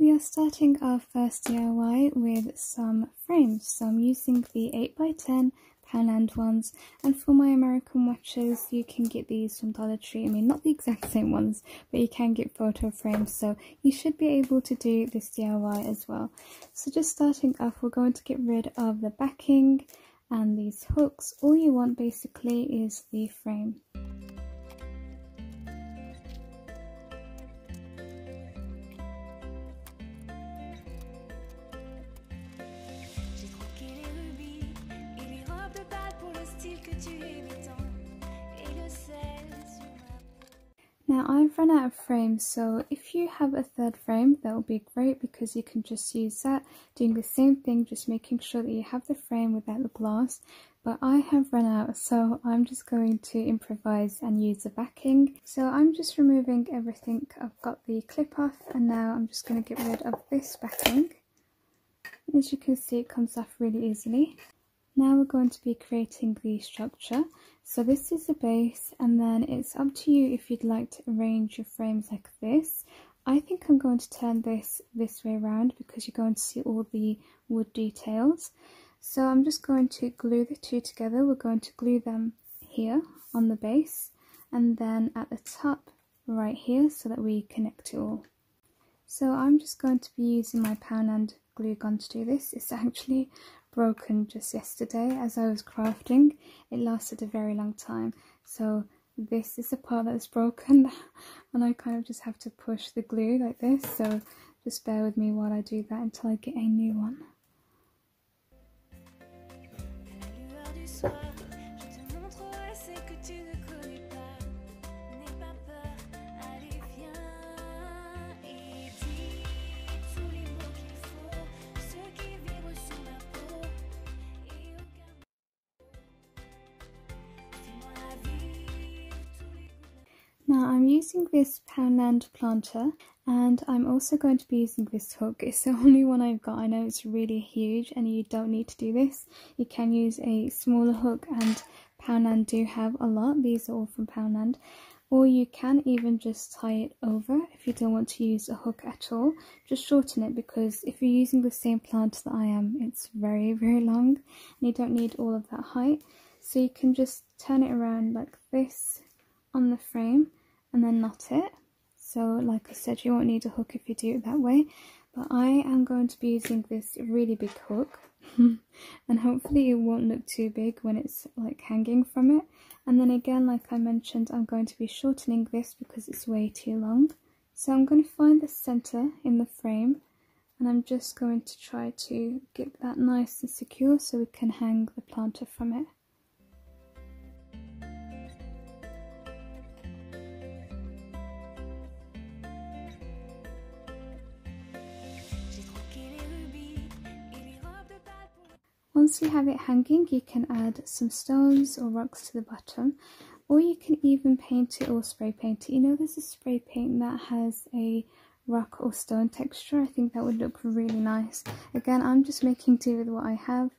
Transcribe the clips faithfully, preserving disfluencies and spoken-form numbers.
We are starting our first D I Y with some frames, so I'm using the eight by ten Poundland ones, and for my American watches you can get these from Dollar Tree. I mean, not the exact same ones, but you can get photo frames, so you should be able to do this D I Y as well. So just starting off, we're going to get rid of the backing and these hooks. All you want basically is the frame. Now I've run out of frames, so if you have a third frame that will be great, because you can just use that, doing the same thing, just making sure that you have the frame without the glass. But I have run out, so I'm just going to improvise and use the backing. So I'm just removing everything. I've got the clip off, and now I'm just going to get rid of this backing. As you can see, it comes off really easily. Now we're going to be creating the structure. So this is the base, and then it's up to you if you'd like to arrange your frames like this. I think I'm going to turn this this way around because you're going to see all the wood details. So I'm just going to glue the two together. We're going to glue them here on the base, and then at the top right here, so that we connect it all. So I'm just going to be using my Poundland glue gun to do this. It's actually broken just yesterday as I was crafting. It lasted a very long time, so this is the part that is broken and I kind of just have to push the glue like this, so just bear with me while I do that until I get a new one. Now I'm using this Poundland planter, and I'm also going to be using this hook. It's the only one I've got. I know it's really huge and you don't need to do this. You can use a smaller hook, and Poundland do have a lot. These are all from Poundland. Or you can even just tie it over if you don't want to use a hook at all. Just shorten it, because if you're using the same planter that I am, it's very, very long and you don't need all of that height. So you can just turn it around like this on the frame, and then knot it. So like I said, you won't need a hook if you do it that way, but I am going to be using this really big hook and hopefully it won't look too big when it's like hanging from it. And then again, like I mentioned, I'm going to be shortening this because it's way too long. So I'm going to find the center in the frame, and I'm just going to try to get that nice and secure so we can hang the planter from it. Once you have it hanging, you can add some stones or rocks to the bottom, or you can even paint it or spray paint it. You know, there's a spray paint that has a rock or stone texture. I think that would look really nice. Again, I'm just making do with what I have.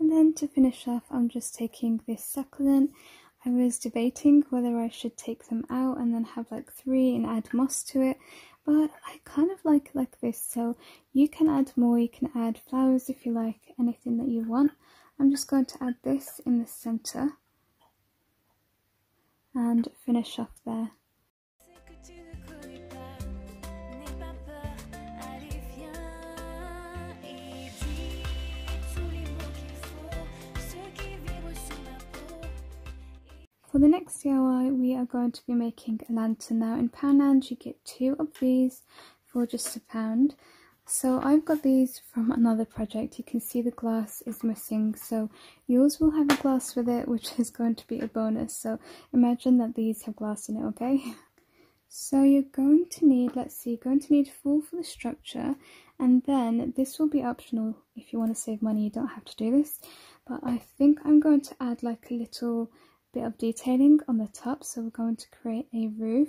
And then to finish off, I'm just taking this succulent. I was debating whether I should take them out and then have like three and add moss to it, but I kind of like it like this, so you can add more, you can add flowers if you like, anything that you want. I'm just going to add this in the centre and finish off there. For the next D I Y, we are going to be making a lantern. Now in Poundland you get two of these for just a pound. So I've got these from another project. You can see the glass is missing, so yours will have a glass with it, which is going to be a bonus. So imagine that these have glass in it, okay? So you're going to need, let's see, you're going to need four for the structure, and then this will be optional. If you want to save money, you don't have to do this, but I think I'm going to add like a little bit of detailing on the top, so we're going to create a roof.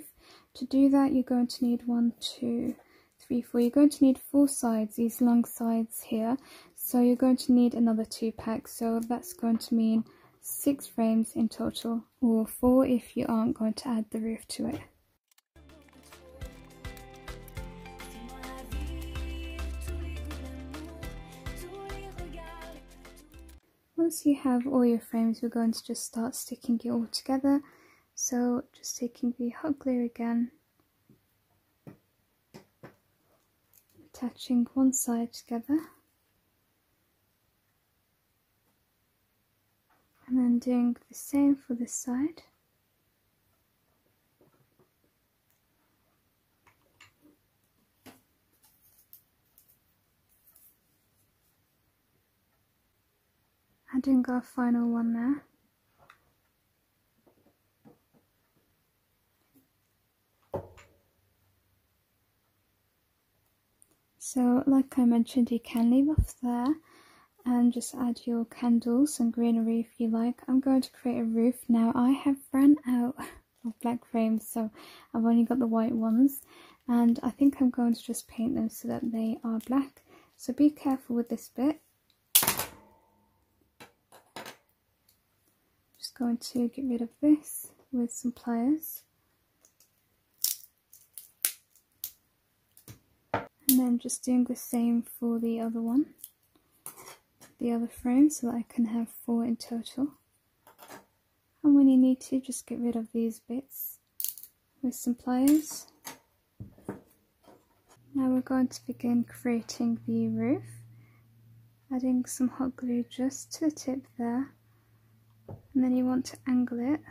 To do that, you're going to need one, two, three, four. You're going to need four sides, these long sides here. So you're going to need another two packs, so that's going to mean six frames in total, or four if you aren't going to add the roof to it. Once you have all your frames, we're going to just start sticking it all together. So just taking the hot glue again, attaching one side together, and then doing the same for this side. Adding our final one there. So like I mentioned, you can leave off there and just add your candles and greenery if you like. I'm going to create a roof now. I have run out of black frames, so I've only got the white ones, and I think I'm going to just paint them so that they are black. So be careful with this bit. Just going to get rid of this with some pliers. And then just doing the same for the other one, the other frame, so that I can have four in total. And when you need to, just get rid of these bits with some pliers. Now we're going to begin creating the roof, adding some hot glue just to the tip there, and then you want to angle it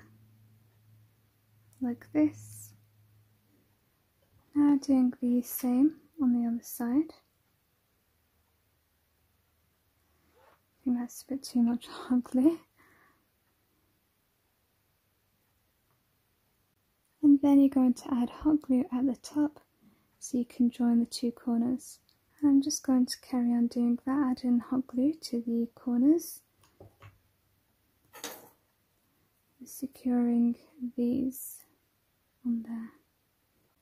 like this. Now doing the same on the other side. I think that's a bit too much hot glue. And then you're going to add hot glue at the top so you can join the two corners. And I'm just going to carry on doing that, adding hot glue to the corners, and securing these on there.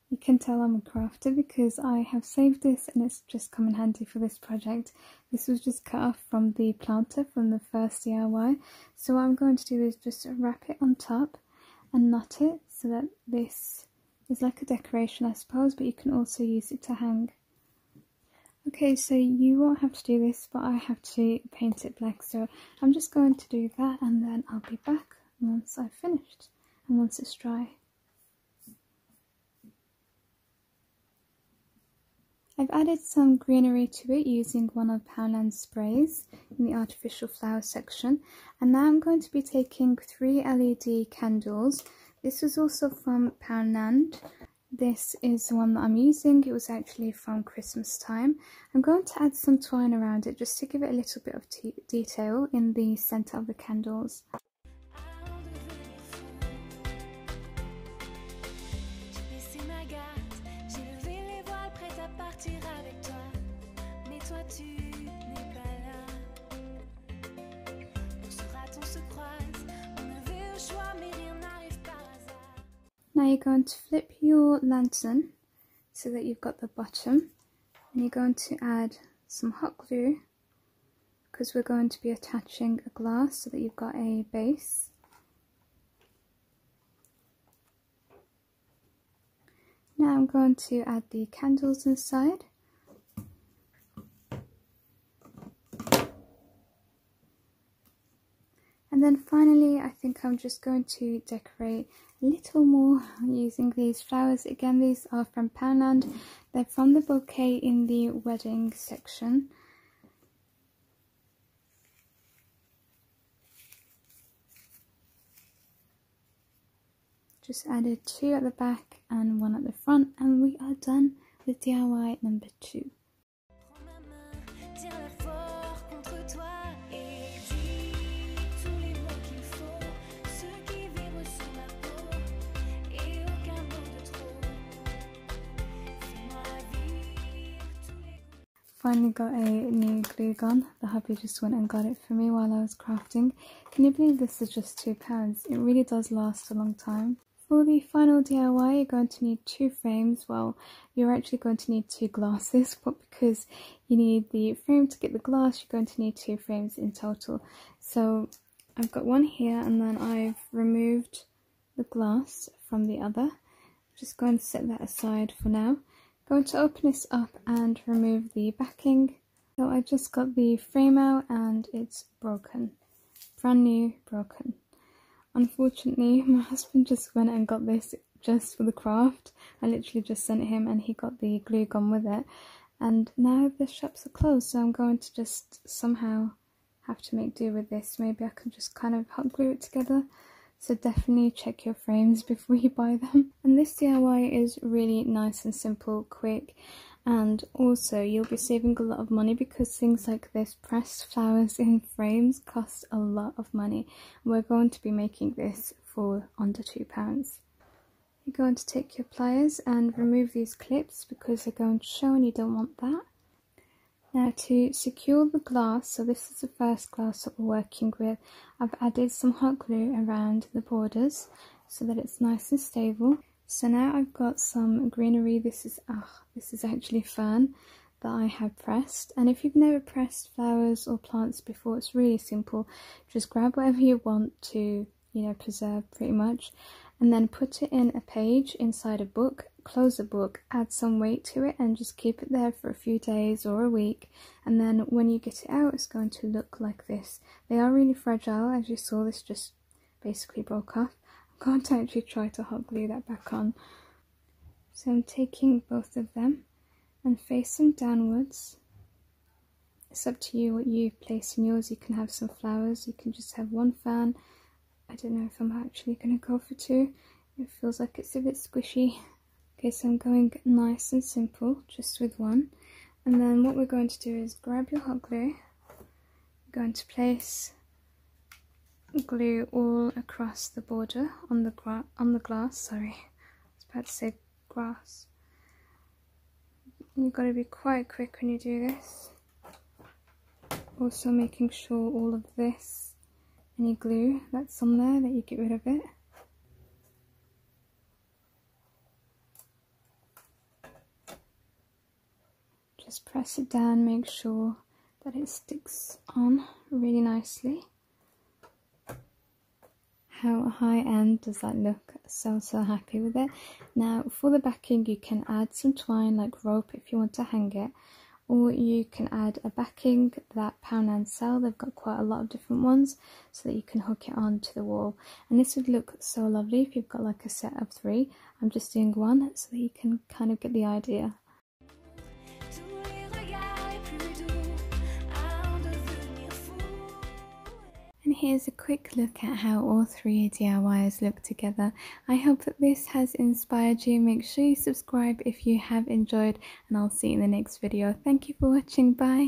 You can tell I'm a crafter because I have saved this and it's just come in handy for this project. This was just cut off from the planter from the first D I Y. So what I'm going to do is just wrap it on top and knot it so that this is like a decoration, I suppose, but you can also use it to hang. Okay, so you won't have to do this, but I have to paint it black. So I'm just going to do that and then I'll be back once I've finished and once it's dry. I've added some greenery to it using one of Poundland's sprays in the artificial flower section, and now I'm going to be taking three L E D candles. This was also from Poundland. This is the one that I'm using. It was actually from Christmas time. I'm going to add some twine around it just to give it a little bit of t- detail in the centre of the candles. Now you're going to flip your lantern so that you've got the bottom, and you're going to add some hot glue because we're going to be attaching a glass so that you've got a base. Now I'm going to add the candles inside. And then finally, I think I'm just going to decorate a little more using these flowers. Again, these are from Poundland. They're from the bouquet in the wedding section. Just added two at the back and one at the front, and we are done with D I Y number two. Finally got a new glue gun. The hubby just went and got it for me while I was crafting. Can you believe this is just two pounds? It really does last a long time. For the final D I Y, you're going to need two frames. Well, you're actually going to need two glasses, but because you need the frame to get the glass, you're going to need two frames in total. So I've got one here, and then I've removed the glass from the other. Just going to set that aside for now. Going to open this up and remove the backing. So I just got the frame out and it's broken. Brand new, broken. Unfortunately, my husband just went and got this just for the craft. I literally just sent him and he got the glue gone with it. And now the shops are closed, so I'm going to just somehow have to make do with this. Maybe I can just kind of hot glue it together. So definitely check your frames before you buy them. And this D I Y is really nice and simple, quick, and also you'll be saving a lot of money because things like this pressed flowers in frames cost a lot of money. We're going to be making this for under two pounds. You're going to take your pliers and remove these clips because they're going to show and you don't want that. Now to secure the glass, so this is the first glass that we're working with, I've added some hot glue around the borders so that it's nice and stable. So now I've got some greenery, this is, ah, this is actually fern that I have pressed. And if you've never pressed flowers or plants before, it's really simple. Just grab whatever you want to, you know, preserve pretty much. And then put it in a page inside a book, close the book, add some weight to it and just keep it there for a few days or a week, and then when you get it out it's going to look like this. They are really fragile, as you saw this just basically broke off. I can't actually try to hot glue that back on. So I'm taking both of them and face them downwards. It's up to you what you place in yours. You can have some flowers, you can just have one fan. I don't know if I'm actually going to go for two. It feels like it's a bit squishy. Okay, so I'm going nice and simple, just with one. And then what we're going to do is grab your hot glue. You're going to place glue all across the border on the gra on the glass. Sorry, I was about to say grass. You've got to be quite quick when you do this. Also making sure all of this, any glue that's on there, that you get rid of it. Just press it down, make sure that it sticks on really nicely. How high-end does that look? So, so happy with it. Now, for the backing, you can add some twine, like rope, if you want to hang it. Or you can add a backing that Poundland sell. They've got quite a lot of different ones so that you can hook it onto the wall. And this would look so lovely if you've got like a set of three. I'm just doing one so that you can kind of get the idea. And here's a quick look at how all three D I Ys look together. I hope that this has inspired you. Make sure you subscribe if you have enjoyed, and I'll see you in the next video. Thank you for watching. Bye.